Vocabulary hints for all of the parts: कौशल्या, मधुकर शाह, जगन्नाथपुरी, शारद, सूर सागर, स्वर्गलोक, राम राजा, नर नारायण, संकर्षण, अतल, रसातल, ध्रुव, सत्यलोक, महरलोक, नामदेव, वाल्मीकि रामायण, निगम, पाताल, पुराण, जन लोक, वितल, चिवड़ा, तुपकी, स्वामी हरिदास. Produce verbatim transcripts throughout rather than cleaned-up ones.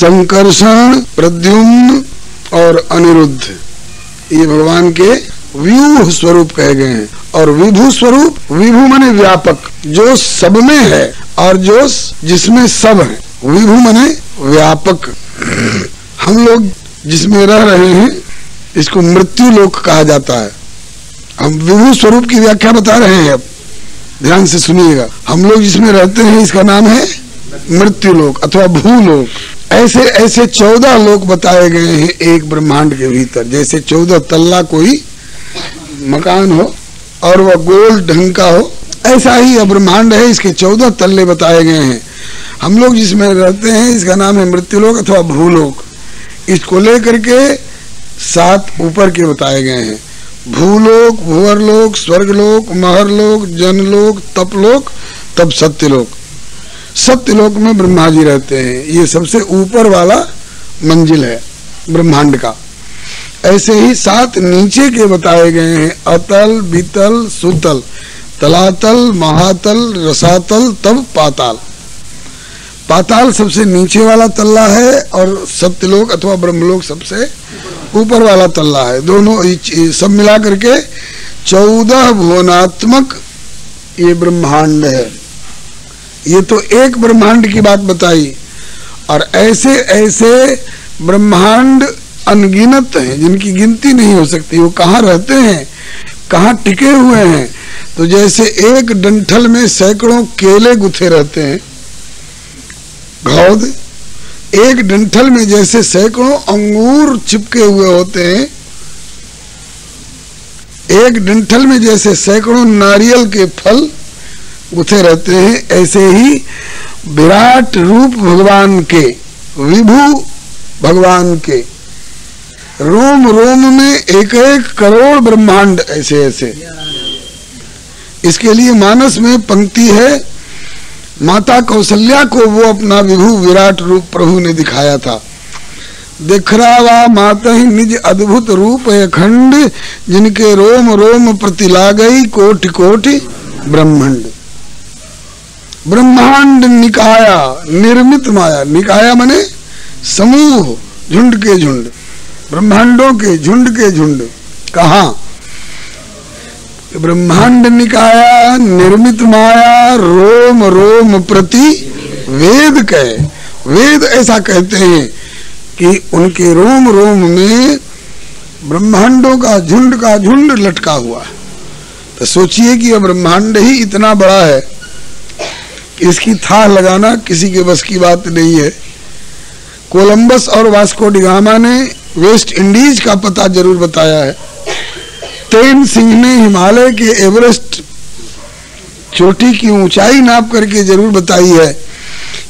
संकर्षण, प्रद्युम्न और अनिरुद्ध, ये भगवान के विभु स्वरूप कहे गए हैं। और विभु स्वरूप, विभु माने व्यापक, जो सब में है और जो जिसमें सब है। विभु माने व्यापक। हम लोग जिसमें रह रहे हैं इसको मृत्युलोक कहा जाता है। हम विभु स्वरूप की व्याख्या बता रहे हैं, अब ध्यान से सुनिएगा। हम लोग जिसमें रहते हैं इसका नाम है मृत्युलोक अथवा भूलोक। ऐसे ऐसे चौदह लोक बताए गए हैं एक ब्रह्मांड के भीतर। जैसे चौदह तल्ला कोई मकान हो और वह गोल ढंग का हो, ऐसा ही यह ब्रह्मांड है, इसके चौदह तल्ले बताए गए हैं। हम लोग जिसमें रहते हैं इसका नाम है मृत्युलोक अथवा भूलोक। इसको लेकर के सात ऊपर के बताए गए हैं, भूलोक, भूवरलोक, स्वर्गलोक, महरलोक, जन लोक, तपलोक, तब सत्यलोक। सत्यलोक में ब्रह्मा जी रहते हैं, ये सबसे ऊपर वाला मंजिल है ब्रह्मांड का। ऐसे ही सात नीचे के बताए गए हैं, अतल, वितल, सुतल, तलातल, महातल, रसातल, तब पाताल। पाताल सबसे नीचे वाला तल्ला है और सत्यलोक अथवा ब्रह्मलोक सबसे ऊपर वाला तल्ला है। दोनों सब मिला करके चौदह भुवनात्मक ये ब्रह्मांड है। ये तो एक ब्रह्मांड की बात बताई, और ऐसे ऐसे ब्रह्मांड अनगिनत हैं जिनकी गिनती नहीं हो सकती। वो कहाँ रहते हैं, कहाँ टिके हुए हैं। तो जैसे एक डंठल में सैकड़ों केले गुथे रहते हैं, घौद एक डंठल में जैसे सैकड़ों अंगूर चिपके हुए होते हैं, एक डंठल में जैसे सैकड़ों नारियल के फल गुथे रहते हैं, ऐसे ही विराट रूप भगवान के, विभु भगवान के रोम रोम में एक एक करोड़ ब्रह्मांड ऐसे ऐसे। इसके लिए मानस में पंक्ति है, माता कौशल्या को वो अपना विभु विराट रूप प्रभु ने दिखाया था। दिखरावा माता ही निज अद्भुत रूप अखंड, जिनके रोम रोम प्रति लागई कोटि कोटि ब्रह्मांड। ब्रह्मांड निकाया निर्मित माया, निकाया माने समूह, झुंड के झुंड, ब्रह्मांडों के झुंड के झुंड। कहा ब्रह्मांड निकाया निर्मित माया, रोम रोम प्रति वेद कहे। वेद ऐसा कहते हैं कि उनके रोम रोम में ब्रह्मांडों का झुंड का झुंड लटका हुआ है। तो सोचिए कि यह ब्रह्मांड ही इतना बड़ा है, इसकी थाह लगाना किसी के बस की बात नहीं है। कोलंबस और वास्कोडिगामा ने वेस्ट इंडीज का पता जरूर बताया है। तेन सिंह ने हिमालय के एवरेस्ट चोटी की ऊंचाई नाप करके जरूर बताई है,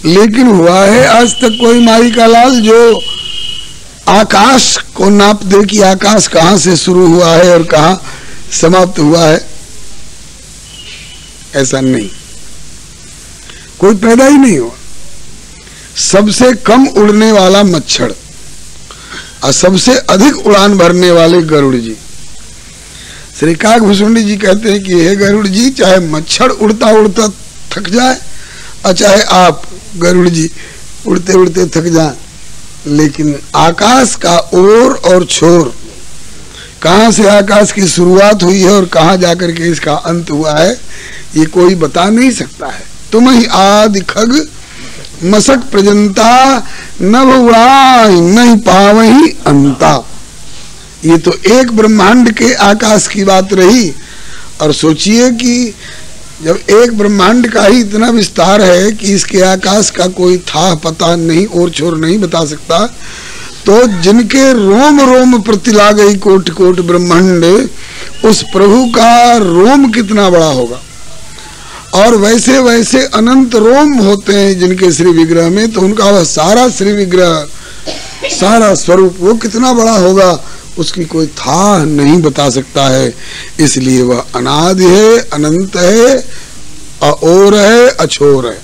लेकिन हुआ है आज तक कोई माई का लाल जो आकाश को नाप दे कि आकाश कहाँ से शुरू हुआ है और कहाँ समाप्त हुआ है। ऐसा नहीं, कोई पैदा ही नहीं हुआ। सबसे कम उड़ने वाला मच्छर और सबसे अधिक उड़ान भरने वाले गरुड़ जी। श्रीकाक भुसुंडी जी कहते हैं कि हे गरुड़ जी, चाहे मच्छर उड़ता उड़ता थक जाए और चाहे आप गरुड़ जी उड़ते उड़ते थक जाए, लेकिन आकाश का ओर और छोर, कहाँ से आकाश की शुरुआत हुई है और कहाँ जाकर के इसका अंत हुआ है, ये कोई बता नहीं सकता है। तुम ही आदि खग मसक प्रजंता, नभ उड़ाई नहीं पावही अंता। ये तो एक ब्रह्मांड के आकाश की बात रही, और सोचिए कि जब एक ब्रह्मांड का ही इतना विस्तार है कि इसके आकाश का कोई था पता नहीं, और छोर नहीं बता सकता, तो जिनके रोम रोम प्रति ला गई कोटि कोटि ब्रह्मांड, उस प्रभु का रोम कितना बड़ा होगा। और वैसे वैसे अनंत रोम होते हैं जिनके श्री विग्रह में, तो उनका वह सारा श्री विग्रह, सारा स्वरूप वो कितना बड़ा होगा, उसकी कोई थाह नहीं बता सकता है। इसलिए वह अनादि है, अनंत है, अओर है, अछोर है।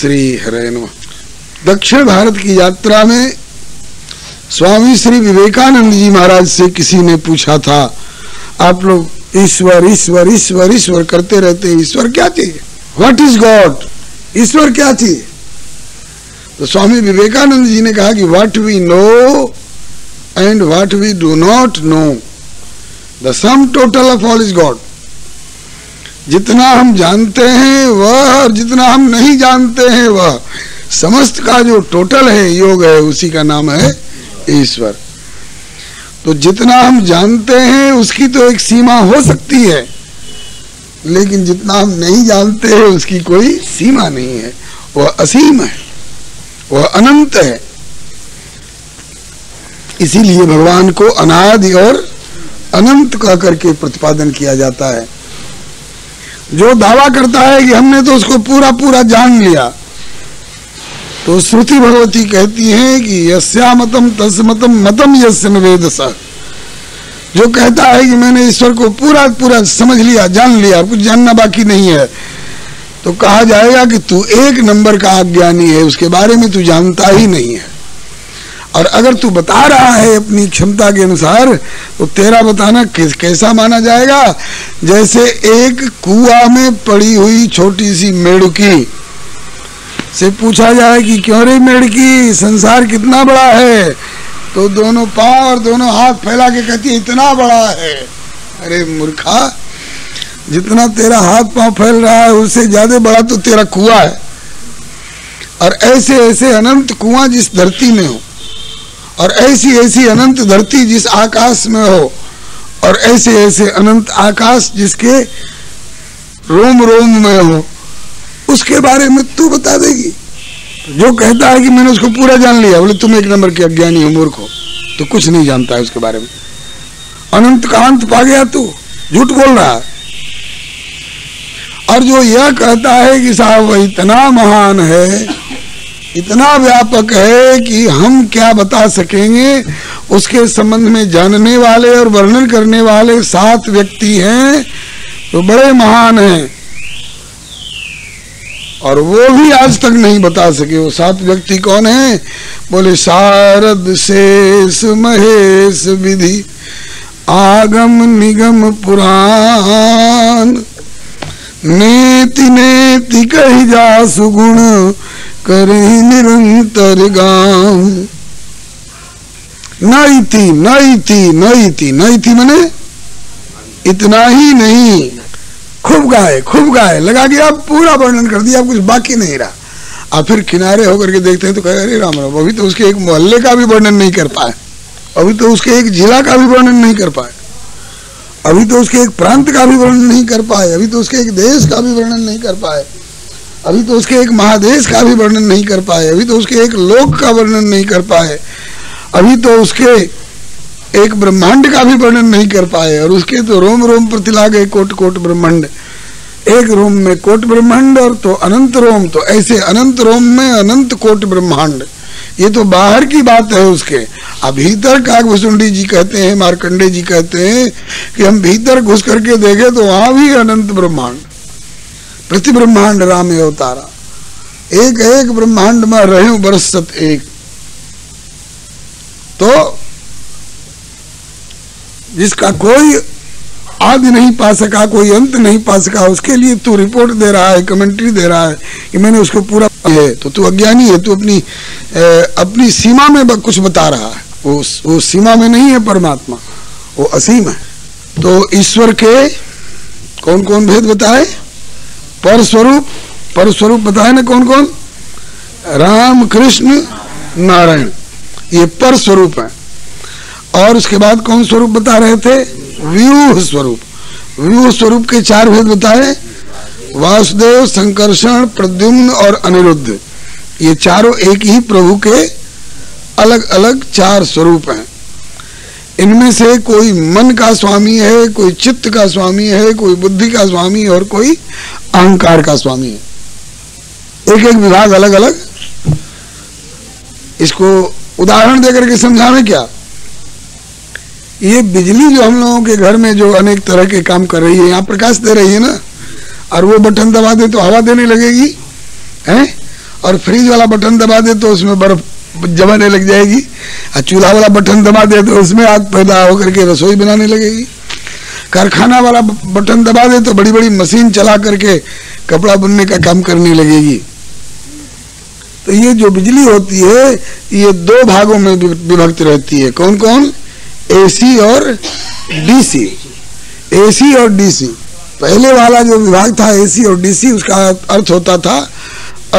श्री हरे नमः। दक्षिण भारत की यात्रा में स्वामी श्री विवेकानंद जी महाराज से किसी ने पूछा था, आप लोग ईश्वर ईश्वर ईश्वर ईश्वर करते रहते हैं, ईश्वर क्या चीज, व्हाट इज गॉड, ईश्वर क्या चीज। तो स्वामी विवेकानंद जी ने कहा कि what we know and what we do not know the sum total of all is God. जितना हम जानते हैं वह और जितना हम नहीं जानते हैं वह, समस्त का जो टोटल है योग है, उसी का नाम है ईश्वर। तो जितना हम जानते हैं उसकी तो एक सीमा हो सकती है, लेकिन जितना हम नहीं जानते हैं उसकी कोई सीमा नहीं है। वह असीम है, वह अनंत है। इसीलिए भगवान को अनादि और अनंत कह करके प्रतिपादन किया जाता है। जो दावा करता है कि हमने तो उसको पूरा पूरा जान लिया, तो श्रुति भगवती कहती है कि यस्या मतम तस्मतम मतम यस्य न वेदसा। जो कहता है कि मैंने ईश्वर को पूरा पूरा समझ लिया, जान लिया, कुछ जानना बाकी नहीं है, तो कहा जाएगा कि तू एक नंबर का अज्ञानी है, उसके बारे में तू जानता ही नहीं है। और अगर तू बता रहा है अपनी क्षमता के अनुसार, तो तेरा बताना कैसा माना जाएगा, जैसे एक कुआ में पड़ी हुई छोटी सी मेढकी से पूछा जाए कि क्यों रे मेढकी, संसार कितना बड़ा है, तो दोनों पांव और दोनों हाथ फैला के कहती है इतना बड़ा है। अरे मूर्खा, जितना तेरा हाथ पांव फैल रहा है उससे ज्यादा बड़ा तो तेरा कुआ है। और ऐसे ऐसे अनंत कुआ जिस धरती में हो, और ऐसी ऐसी अनंत धरती जिस आकाश में हो, और ऐसे ऐसे अनंत आकाश जिसके रोम रोम में हो, उसके बारे में तू बता देगी। जो कहता है कि मैंने उसको पूरा जान लिया, बोले तुम एक नंबर के अज्ञानी हो, मूर्ख हो, तो कुछ नहीं जानता है उसके बारे में। अनंत का अंत पा गया तू, झूठ बोल रहा है। और जो यह कहता है कि साहब वह इतना महान है, इतना व्यापक है कि हम क्या बता सकेंगे, उसके संबंध में जानने वाले और वर्णन करने वाले सात व्यक्ति हैं, तो बड़े महान हैं, और वो भी आज तक नहीं बता सके। वो सात व्यक्ति कौन हैं? बोले शारद शेष महेश विधि आगम निगम पुराण, नेति नेति कही जा सुगुण करें निरंतर गान। नई थी नई थी नई थी नई थी मैंने इतना ही नहीं, खूब गाए खूब गाए, लगा कि आप पूरा वर्णन कर दिया, आप कुछ बाकी नहीं रहा। आप फिर किनारे होकर के देखते हैं तो कहे अरे राम राम, अभी तो उसके एक मोहल्ले का भी वर्णन नहीं कर पाए, अभी तो उसके एक जिला का भी वर्णन नहीं कर पाए, अभी तो उसके एक प्रांत का भी वर्णन नहीं कर पाए, अभी तो उसके एक देश का भी वर्णन नहीं कर पाए, अभी तो उसके एक महादेश का भी वर्णन नहीं कर पाए, अभी तो उसके एक लोक का वर्णन नहीं कर पाए, अभी तो उसके एक ब्रह्मांड का भी वर्णन नहीं कर पाए, और उसके तो रोम रोम प्रतिला गए कोट कोट ब्रह्मांड, एक रोम में कोट ब्रह्मांड और तो अनंत रोम, तो ऐसे अनंत रोम में अनंत कोट ब्रह्मांड। ये तो बाहर की बात है उसके। अब भीतर का भुसुंडी जी कहते हैं, मार्कंडे जी कहते हैं कि हम भीतर घुस करके देखे तो वहां भी अनंत ब्रह्मांड, प्रति ब्रह्मांड राम अवतारा, एक एक ब्रह्मांड में रहू बरस सत एक। तो जिसका कोई आदि नहीं पा सका, कोई अंत नहीं पा सका, उसके लिए तू रिपोर्ट दे रहा है, कमेंट्री दे रहा है कि मैंने उसको पूरा है, तो तू अज्ञानी है, तू अपनी ए, अपनी सीमा में कुछ बता रहा है। वो वो सीमा में नहीं है परमात्मा, वो असीम है। तो ईश्वर के कौन कौन भेद बताए? पर स्वरूप, पर स्वरूप बताए ना कौन कौन, राम कृष्ण नारायण, ये पर स्वरूप है। और उसके बाद कौन स्वरूप बता रहे थे? व्यूह स्वरूप। व्यूह स्वरूप के चार भेद बताए, वासुदेव, संकर्षण, प्रद्युम्न और अनिरुद्ध। ये चारों एक ही प्रभु के अलग अलग चार स्वरूप हैं। इनमें से कोई मन का स्वामी है, कोई चित्त का स्वामी है, कोई बुद्धि का स्वामी है, और कोई अहंकार का स्वामी है। एक एक विभाग अलग अलग। इसको उदाहरण देकर के समझावे क्या, ये बिजली जो हम लोगों के घर में जो अनेक तरह के काम कर रही है, यहाँ प्रकाश दे रही है ना, और वो बटन दबा दे तो हवा देने लगेगी है, और फ्रिज वाला बटन दबा दे तो उसमें बर्फ जमाने लग जाएगी, और चूल्हा वाला बटन दबा दे तो उसमें आग पैदा होकर के रसोई बनाने लगेगी, कारखाना वाला बटन दबा दे तो बड़ी बड़ी मशीन चला करके कपड़ा बुनने का काम करने लगेगी। तो ये जो बिजली होती है ये दो भागों में विभक्त रहती है। कौन कौन? एसी और डीसी। एसी और डीसी, पहले वाला जो विभाग था एसी और डीसी, उसका अर्थ होता था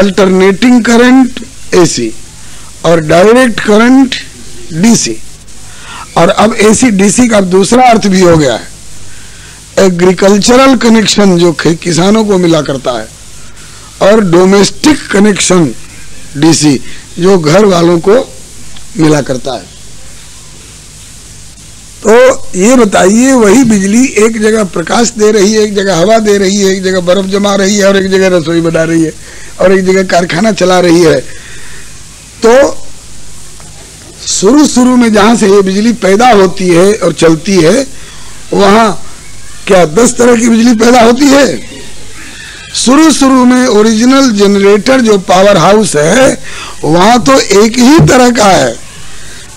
अल्टरनेटिंग करंट एसी और डायरेक्ट करंट डीसी। और अब एसी डीसी का दूसरा अर्थ भी हो गया है एग्रीकल्चरल कनेक्शन जो किसानों को मिला करता है, और डोमेस्टिक कनेक्शन डीसी जो घर वालों को मिला करता है। तो ये बताइए वही बिजली एक जगह प्रकाश दे रही है, एक जगह हवा दे रही है, एक जगह बर्फ जमा रही है और एक जगह रसोई बना रही है और एक जगह कारखाना चला रही है। तो शुरू शुरू में जहाँ से ये बिजली पैदा होती है और चलती है वहाँ क्या दस तरह की बिजली पैदा होती है? शुरू शुरू में ओरिजिनल जनरेटर जो पावर हाउस है वहाँ तो एक ही तरह का है,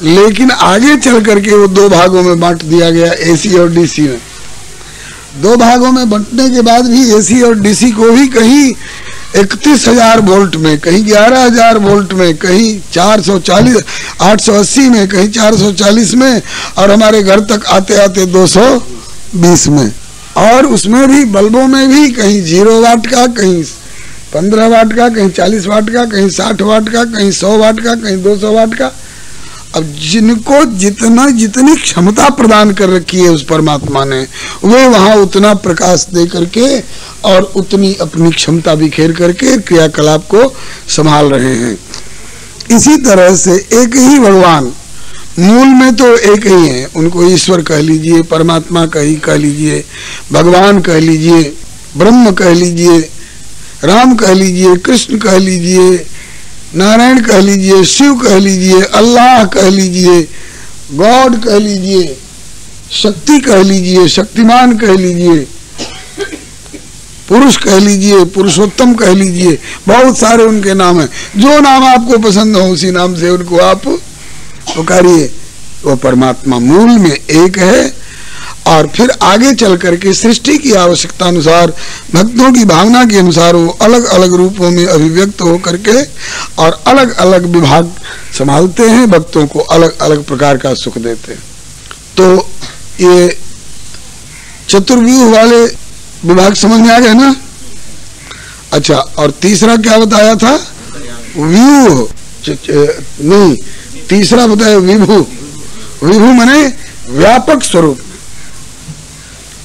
लेकिन आगे चल करके वो दो भागों में बांट दिया गया एसी और डीसी में। दो भागों में बंटने के बाद भी एसी और डीसी को भी कहीं इकतीस हजार वोल्ट में, कहीं ग्यारह हजार वोल्ट में, कहीं चार सौ चालीस आठ सौ अस्सी में, कहीं चार सौ चालीस में, और हमारे घर तक आते आते दो सौ बीस में। और उसमें भी बल्बों में भी कहीं जीरो वाट का, कहीं पंद्रह वाट का, कहीं चालीस वाट का, कहीं साठ वाट का, कहीं सौ वाट का, कहीं दो सौ वाट का। अब जिनको जितना जितनी क्षमता प्रदान कर रखी है उस परमात्मा ने, वे वहाँ उतना प्रकाश दे करके और उतनी अपनी क्षमता बिखेर करके क्रियाकलाप को संभाल रहे हैं। इसी तरह से एक ही भगवान मूल में तो एक ही है, उनको ईश्वर कह लीजिए, परमात्मा कही कह लीजिए, भगवान कह लीजिए, ब्रह्म कह लीजिए, राम कह लीजिए, कृष्ण कह लीजिए, नारायण कह लीजिए, शिव कह लीजिए, अल्लाह कह लीजिए, गॉड कह लीजिए, शक्ति कह लीजिए, शक्तिमान कह लीजिए, पुरुष कह लीजिए, पुरुषोत्तम कह लीजिए, बहुत सारे उनके नाम हैं। जो नाम आपको पसंद हो उसी नाम से उनको आप पुकारिए। वो परमात्मा मूल में एक है। और फिर आगे चल करके सृष्टि की आवश्यकता अनुसार, भक्तों की भावना के अनुसार वो अलग अलग रूपों में अभिव्यक्त हो करके और अलग अलग विभाग संभालते हैं, भक्तों को अलग अलग प्रकार का सुख देते हैं। तो ये चतुर्व्यूह वाले विभाग समझ में आ गए ना? अच्छा, और तीसरा क्या बताया था? व्यूह नहीं, तीसरा बताया विभू। विभू माने व्यापक स्वरूप,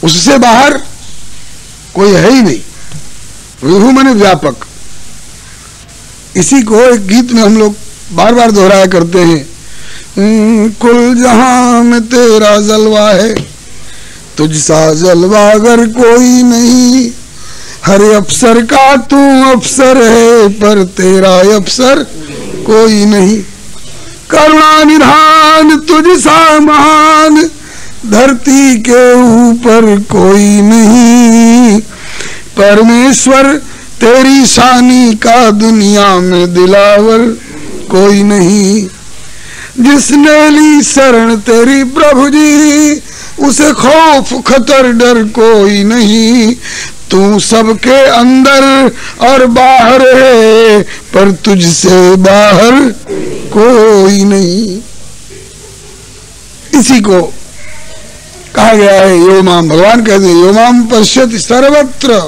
उससे बाहर कोई है ही नहीं। विभू माने व्यापक। इसी को एक गीत में हम लोग बार बार दोहराया करते हैं, कुल जहां में तेरा जलवा है, तुझसा जलवा अगर कोई नहीं, हर अफसर का तू अफसर है, पर तेरा अफसर कोई नहीं, करुणा निधान तुझसा महान, धरती के ऊपर कोई नहीं, परमेश्वर तेरी शानी का दुनिया में दिलावर कोई नहीं, जिसने ली शरण तेरी प्रभु जी, उसे खौफ खतर डर कोई नहीं, तू सबके अंदर और बाहर है, पर तुझसे बाहर कोई नहीं। इसी को कहा गया है योमाम। भगवान कहते हैं योमाम पश्यति सर्वत्र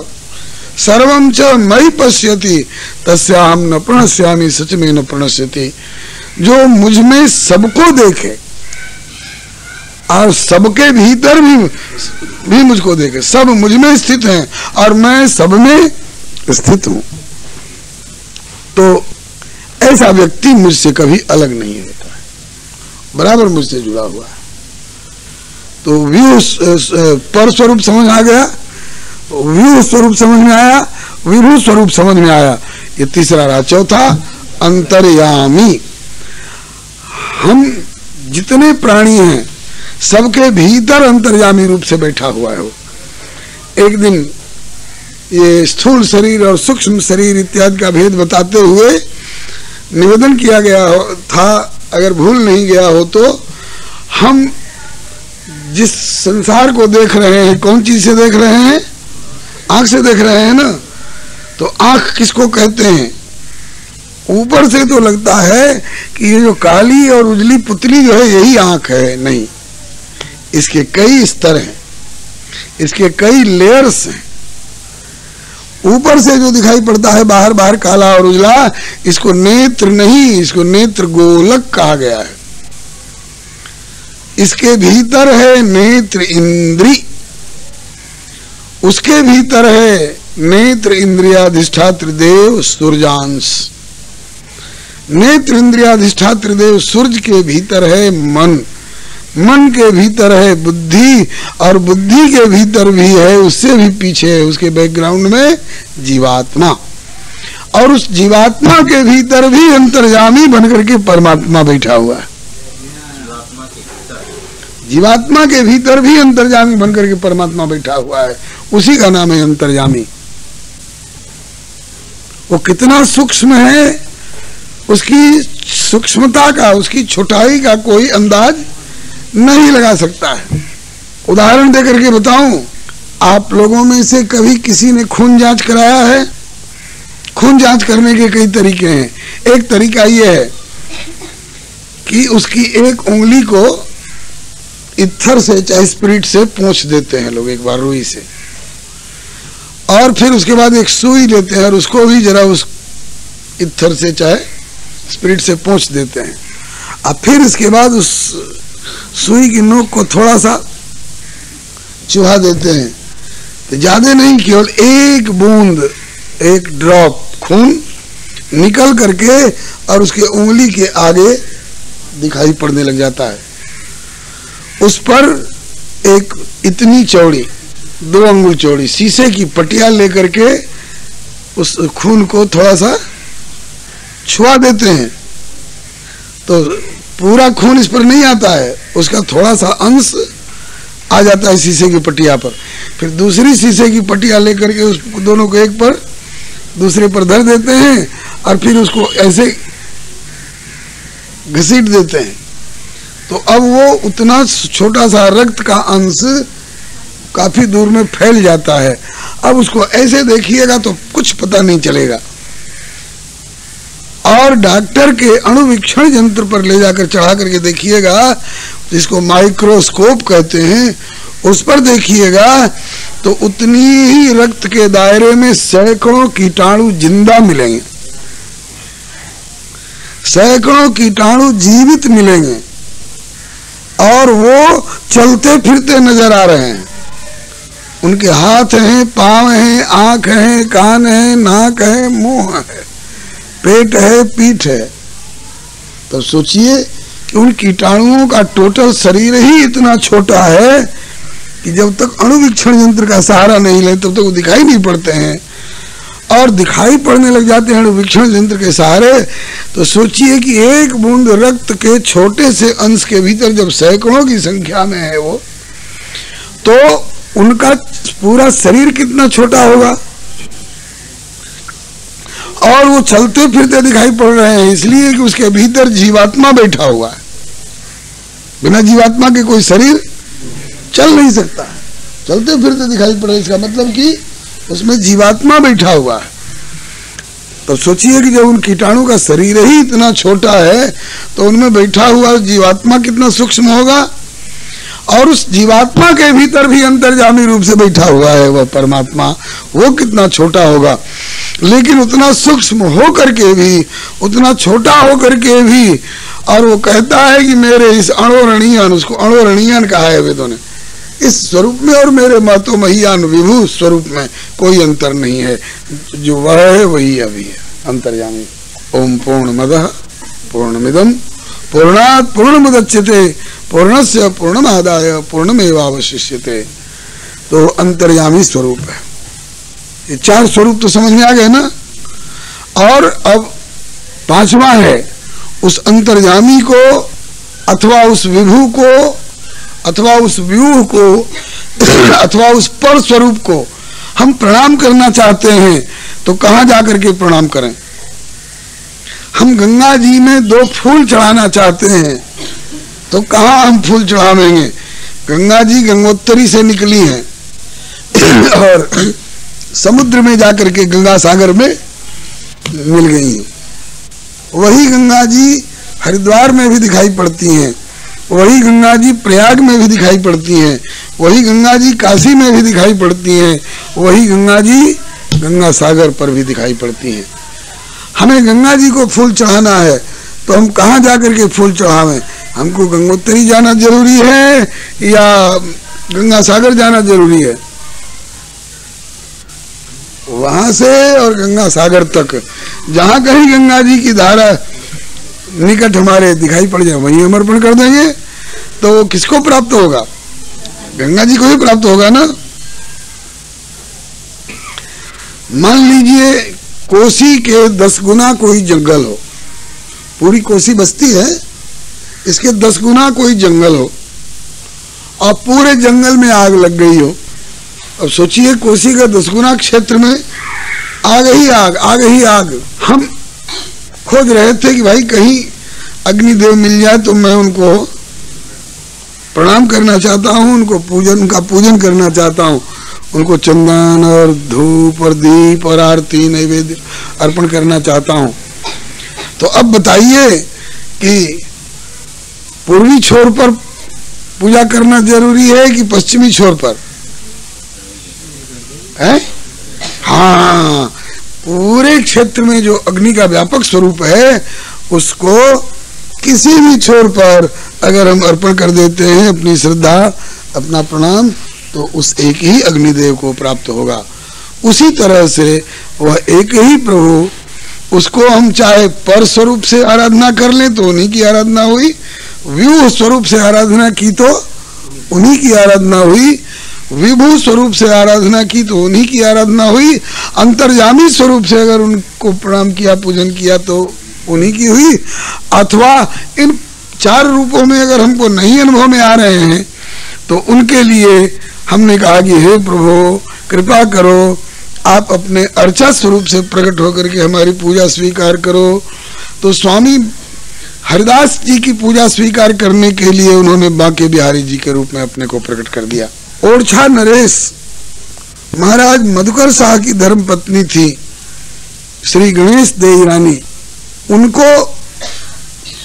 सर्वम च मयि पश्यति तस्याहं न प्रणश्यामि सच में न प्रणश्यति। जो मुझ में सबको देखे और सबके भीतर भी भी मुझको देखे, सब मुझ में स्थित हैं और मैं सब में स्थित हूं, तो ऐसा व्यक्ति मुझसे कभी अलग नहीं होता है, बराबर मुझसे जुड़ा हुआ है। तो व्यू पर स्वरूप समझ आ गया, व्यू स्वरूप समझ में आया, विभू स्वरूप समझ में आया, ये तीसरा रहा। चौथा अंतर्यामी। हम जितने प्राणी हैं सबके भीतर अंतर्यामी रूप से बैठा हुआ है। एक दिन ये स्थूल शरीर और सूक्ष्म शरीर इत्यादि का भेद बताते हुए निवेदन किया गया था, अगर भूल नहीं गया हो तो, हम जिस संसार को देख रहे हैं कौन चीज से देख रहे हैं? आंख से देख रहे हैं ना। तो आंख किसको कहते हैं? ऊपर से तो लगता है कि ये जो काली और उजली पुतली जो है यही आंख है, नहीं, इसके कई स्तर हैं, इसके कई लेयर्स हैं। ऊपर से जो दिखाई पड़ता है बाहर बाहर काला और उजला, इसको नेत्र नहीं, इसको नेत्र गोलक कहा गया है। इसके भीतर है नेत्र इंद्री, उसके भीतर है नेत्र इंद्रियाधिष्ठात्र देव सूर्यांश। नेत्र इंद्रियाधिष्ठात्र देव सूर्य के भीतर है मन, मन के भीतर है बुद्धि, और बुद्धि के भीतर भी है, उससे भी पीछे है, उसके बैकग्राउंड में जीवात्मा, और उस जीवात्मा के भीतर भी अंतर्यामी बनकर के परमात्मा बैठा हुआ है। जीवात्मा के भीतर भी अंतर्यामी बनकर के परमात्मा बैठा हुआ है, उसी का नाम है अंतर्यामी। वो कितना सूक्ष्म है, उसकी सूक्ष्मता का, उसकी छोटाई का कोई अंदाज नहीं लगा सकता है। उदाहरण देकर के बताऊं, आप लोगों में से कभी किसी ने खून जांच कराया है? खून जांच करने के कई तरीके हैं। एक तरीका यह है कि उसकी एक उंगली को इत्थर से चाहे स्पिरिट से पोंछ देते हैं लोग, एक बार रुई से, और फिर उसके बाद एक सुई लेते हैं और उसको भी जरा उस इत्थर से चाहे स्पिरिट से पोंछ देते हैं, और फिर इसके बाद उस सुई की नोक को थोड़ा सा चुहा देते हैं, तो ज्यादा नहीं, केवल एक बूंद, एक ड्रॉप खून निकल करके और उसके उंगली के आगे दिखाई पड़ने लग जाता है। उस पर एक इतनी चौड़ी, दो अंगुल चौड़ी शीशे की पटिया लेकर के उस खून को थोड़ा सा छुआ देते हैं, तो पूरा खून इस पर नहीं आता है, उसका थोड़ा सा अंश आ जाता है शीशे की पटिया पर। फिर दूसरी शीशे की पटिया लेकर के उस दोनों को एक पर दूसरे पर धर देते हैं और फिर उसको ऐसे घसीट देते हैं, तो अब वो उतना छोटा सा रक्त का अंश काफी दूर में फैल जाता है। अब उसको ऐसे देखिएगा तो कुछ पता नहीं चलेगा, और डॉक्टर के अणुवीक्षण यंत्र पर ले जाकर चढ़ा करके देखिएगा, जिसको माइक्रोस्कोप कहते हैं, उस पर देखिएगा तो उतनी ही रक्त के दायरे में सैकड़ों कीटाणु जिंदा मिलेंगे, सैकड़ों कीटाणु जीवित मिलेंगे, और वो चलते फिरते नजर आ रहे हैं। उनके हाथ हैं, पाँव हैं, आंख हैं, कान हैं, नाक है, मुंह है, पेट है, पीठ है। तो सोचिए कि उन कीटाणुओं का टोटल शरीर ही इतना छोटा है कि जब तक अणुवीक्षण यंत्र का सहारा नहीं ले तब तक तो वो दिखाई नहीं पड़ते हैं, और दिखाई पड़ने लग जाते हैं अणुवीक्षण यंत्र के सहारे। तो सोचिए कि एक बूंद रक्त के छोटे से अंश के भीतर जब सैकड़ों की संख्या में है वो, तो उनका पूरा शरीर कितना छोटा होगा, और वो चलते फिरते दिखाई पड़ रहे हैं, इसलिए कि उसके भीतर जीवात्मा बैठा हुआ है। बिना जीवात्मा के कोई शरीर चल नहीं सकता, चलते फिरते दिखाई पड़ रहा है, इसका मतलब कि उसमें जीवात्मा बैठा हुआ है। तो सोचिए कि जब उन कीटाणु का शरीर ही इतना छोटा है तो उनमें बैठा हुआ जीवात्मा कितना सूक्ष्म होगा, और उस जीवात्मा के भीतर भी अंतर्यामी रूप से बैठा हुआ है वह परमात्मा, वो कितना छोटा होगा। लेकिन उतना सूक्ष्म हो करके भी, उतना छोटा हो करके भी, और वो कहता है कि मेरे इस अणोरणीयन, उसको अणोरणीयन कहा है वेदों ने, इस स्वरूप में और मेरे मातो महियान विभू स्वरूप में कोई अंतर नहीं है, जो वह है वही अभी है, अंतर्यामी। ओम पूर्णमदः पूर्णमिदं पूर्णात् पूर्णमुदच्यते पूर्णस्य पूर्णमादाय पूर्णमेवावशिष्यते। तो अंतर्यामी स्वरूप है। ये चार स्वरूप तो समझ में आ गए ना, और अब पांचवा है, उस अंतर्यामी को अथवा उस विभू को अथवा उस व्यूह को अथवा उस पर स्वरूप को हम प्रणाम करना चाहते हैं, तो कहाँ जाकर के प्रणाम करें? हम गंगा जी में दो फूल चढ़ाना चाहते हैं, तो कहाँ हम फूल चढ़ावेंगे? गंगा जी गंगोत्री से निकली है और समुद्र में जाकर के गंगा सागर में मिल गई है। वही गंगा जी हरिद्वार में भी दिखाई पड़ती हैं, वही गंगा जी प्रयाग में भी दिखाई पड़ती हैं, वही गंगा जी काशी में भी दिखाई पड़ती हैं, वही गंगा जी गंगा सागर पर भी दिखाई पड़ती हैं। हमें गंगा जी को फूल चढ़ाना है तो हम कहाँ जा करके फूल चढ़ावें? हमको गंगोत्री जाना जरूरी है या गंगा सागर जाना जरूरी है? वहाँ से और गंगा सागर तक जहाँ कहीं गंगा जी की धारा निकट हमारे दिखाई पड़ जाए वहीं समर्पण कर देंगे तो किसको प्राप्त होगा? गंगा जी को ही प्राप्त होगा ना। मान लीजिए कोसी के दस गुना कोई जंगल हो, पूरी कोसी बस्ती है, इसके दस गुना कोई जंगल हो और पूरे जंगल में आग लग गई हो। अब सोचिए कोसी का दस गुना क्षेत्र में आग ही आग, आग ही आग। हम खोज रहे थे कि भाई कहीं अग्निदेव मिल जाए तो मैं उनको प्रणाम करना चाहता हूँ, उनको पूजन उनका पूजन करना चाहता हूँ, उनको चंदन और धूप और दीप और आरती नैवेद्य अर्पण करना चाहता हूँ। तो अब बताइए कि पूर्वी छोर पर पूजा करना जरूरी है कि पश्चिमी छोर पर? है हाँ, पूरे क्षेत्र में जो अग्नि का व्यापक स्वरूप है उसको किसी भी छोर पर अगर हम अर्पण कर देते हैं अपनी श्रद्धा अपना प्रणाम तो उस एक ही अग्निदेव को प्राप्त होगा। उसी तरह से वह एक ही प्रभु, उसको हम चाहे पर स्वरूप से आराधना कर लें तो उन्हीं की आराधना हुई, विभू स्वरूप से आराधना की तो उन्हीं की आराधना हुई, विभू स्वरूप से आराधना की तो उन्हीं की आराधना हुई, अंतर्यामी स्वरूप से अगर उनको प्रणाम किया पूजन किया तो उन्हीं की हुई। अथवा इन चार रूपों में अगर हमको नहीं अनुभव में आ रहे हैं तो उनके लिए हमने कहा कि हे प्रभु कृपा करो, आप अपने अर्चा स्वरूप से प्रकट होकर के हमारी पूजा स्वीकार करो। तो स्वामी हरिदास जी की पूजा स्वीकार करने के लिए उन्होंने बांके बिहारी जी के रूप में अपने को प्रकट कर दिया। ओरछा नरेश महाराज मधुकर शाह की धर्मपत्नी थी, श्री गणेश देव रानी। उनको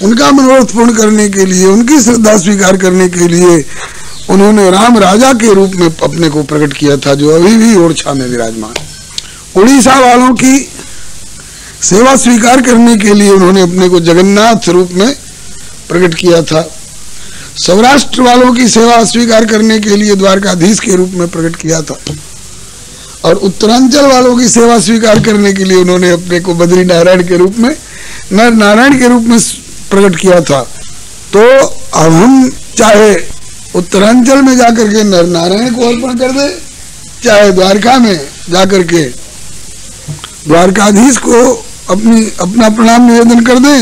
उनका मनोरथ पूर्ण करने के लिए, उनकी श्रद्धा स्वीकार करने के लिए उन्होंने राम राजा के रूप में अपने को प्रकट किया था, जो अभी भी ओरछा में विराजमान। उड़ीसा वालों की सेवा स्वीकार करने के लिए उन्होंने अपने को जगन्नाथ रूप में प्रकट किया था। सौराष्ट्र वालों की सेवा स्वीकार करने के लिए द्वारकाधीश के रूप में प्रकट किया था और उत्तरांचल वालों की सेवा स्वीकार करने के लिए उन्होंने अपने को बद्री नारायण के रूप में नर नारायण के रूप में प्रकट किया था। तो अब हम चाहे उत्तरांचल में जाकर के नर नारायण को अर्पण कर दे, चाहे द्वारका में जाकर के द्वारकाधीश को अपनी अपना प्रणाम निवेदन कर दे,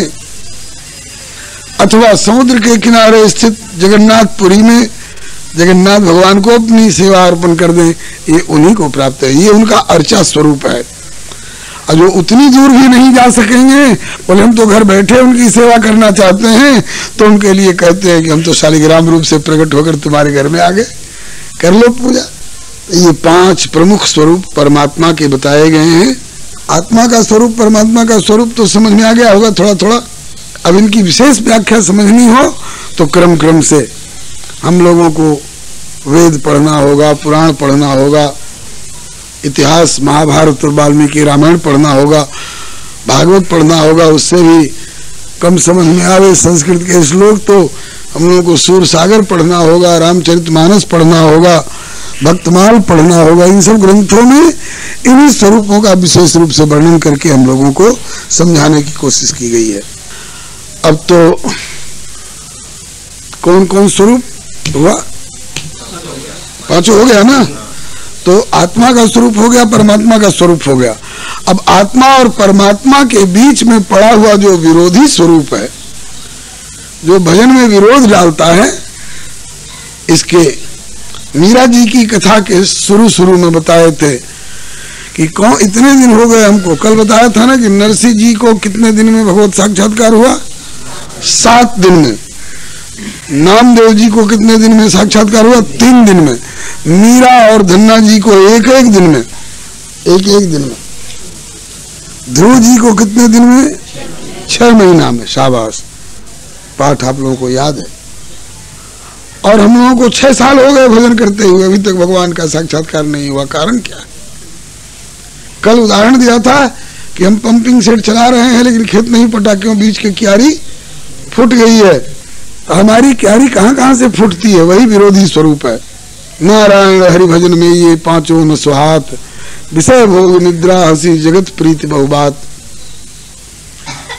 अथवा समुद्र के किनारे स्थित जगन्नाथपुरी में जगन्नाथ भगवान को अपनी सेवा अर्पण कर दें, ये उन्हीं को प्राप्त है, ये उनका अर्चा स्वरूप है। और जो उतनी दूर भी नहीं जा सकेंगे, बोले हम तो घर बैठे उनकी सेवा करना चाहते हैं, तो उनके लिए कहते हैं कि हम तो शालिग्राम रूप से प्रकट होकर तुम्हारे घर में आ गए, कर लो पूजा। ये पांच प्रमुख स्वरूप परमात्मा के बताए गए हैं। आत्मा का स्वरूप परमात्मा का स्वरूप तो समझ में आ गया होगा थोड़ा थोड़ा। अब इनकी विशेष व्याख्या समझनी हो तो क्रम क्रम से हम लोगों को वेद पढ़ना होगा, पुराण पढ़ना होगा, इतिहास महाभारत और वाल्मीकि रामायण पढ़ना होगा, भागवत पढ़ना होगा। उससे भी कम समझ में आवे संस्कृत के श्लोक तो हम लोगों को सूर सागर पढ़ना होगा, रामचरितमानस पढ़ना होगा, भक्तमाल पढ़ना होगा। इन सब ग्रंथों में इन्हीं स्वरूपों का विशेष रूप से वर्णन करके हम लोगों को समझाने की कोशिश की गई है। अब तो कौन कौन स्वरूप हुआ? पांचों हो गया ना। तो आत्मा का स्वरूप हो गया, परमात्मा का स्वरूप हो गया। अब आत्मा और परमात्मा के बीच में पड़ा हुआ जो विरोधी स्वरूप है, जो भजन में विरोध डालता है, इसके मीरा जी की कथा के शुरू शुरू में बताए थे कि कौन इतने दिन हो गए हमको, कल बताया था ना कि नरसिंह जी को कितने दिन में भगवत साक्षात्कार हुआ? सात दिन में। नामदेव जी को कितने दिन में साक्षात्कार हुआ? तीन दिन में। मीरा और धन्ना जी को एक एक दिन में, एक एक दिन में। ध्रुव जी को कितने दिन में? छह महीना में। शाबाश, पाठ आप लोगों को याद है। और हम लोगों को छह साल हो गए भजन करते हुए, अभी तक भगवान का साक्षात्कार नहीं हुआ। कारण क्या है? कल उदाहरण दिया था कि हम पंपिंग सेट चला रहे हैं लेकिन खेत नहीं पटा, क्यों? बीच की क्यारी फूट गई है। हमारी क्यारी कहाँ कहाँ से फूटती है? वही विरोधी स्वरूप है। नारायण हरि भजन में ये पांचों न सुहात, विषय भोग निद्रा हसी जगत प्रीति बहुबात,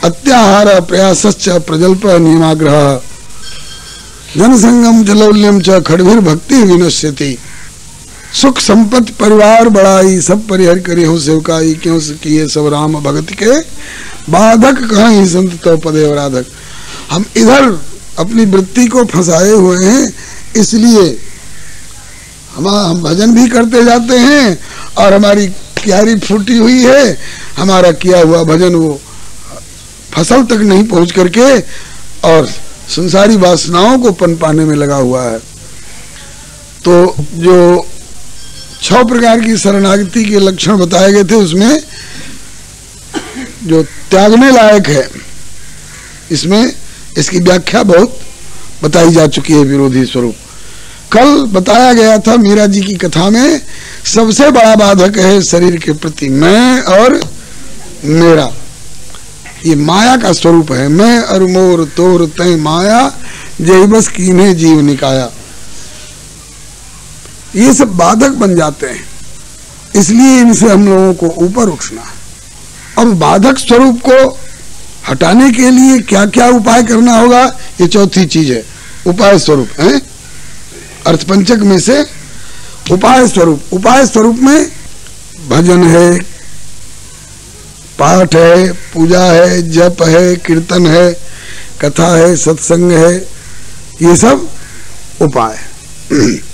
अत्याहार प्रयासश्च प्रजल्प नियमाग्रह जनसंगम जलौल्यम च खड़भीर भक्ति विनश्यति। सुख संपत्ति परिवार बढ़ाई, सब परिहर करे हो सेवकाई, क्यों किए सब राम भगत के बाधक, कहीं संत तो पदे वराधक। हम इधर अपनी वृत्ति को फंसाए हुए हैं, इसलिए हम हम भजन भी करते जाते हैं और हमारी क्यारी फूटी हुई है। हमारा किया हुआ भजन वो फसल तक नहीं पहुंच करके और संसारी वासनाओं को पनपाने में लगा हुआ है। तो जो छह प्रकार की शरणागति के लक्षण बताए गए थे उसमें जो त्यागने लायक है, इसमें इसकी व्याख्या बहुत बताई जा चुकी है। विरोधी स्वरूप कल बताया गया था मीरा जी की कथा में। सबसे बड़ा बाधक है शरीर के प्रति मैं और मेरा, ये माया का स्वरूप है। मैं और मोर तोर तय माया, जय बस कीने जीव निकाया। ये सब बाधक बन जाते हैं, इसलिए इनसे हम लोगों को ऊपर उठना है। अब बाधक स्वरूप को हटाने के लिए क्या क्या उपाय करना होगा, ये चौथी चीज है। उपाय स्वरूप है अर्थपंचक में से उपाय स्वरूप। उपाय स्वरूप में भजन है, पाठ है, पूजा है, जप है, कीर्तन है, कथा है, सत्संग है, ये सब उपाय।